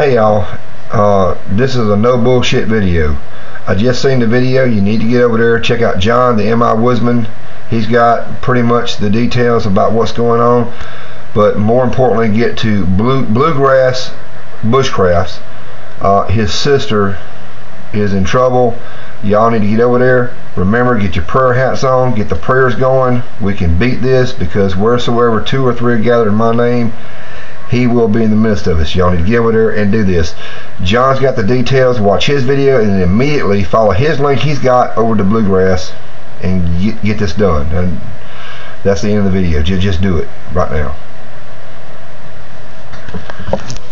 Hey y'all, this is a no bullshit video. I just seen the video. You need to get over there, check out John, the MI Woodsman. He's got pretty much the details about what's going on, but more importantly, get to Bluegrass Bushcraft. His sister is in trouble. Y'all need to get over there. Remember, get your prayer hats on, get the prayers going. We can beat this, because wheresoever two or three are gathered in my name, he will be in the midst of us. Y'all need to get over there and do this. John's got the details. Watch his video and immediately follow his link he's got over to Bluegrass and get this done. And that's the end of the video. Just do it right now.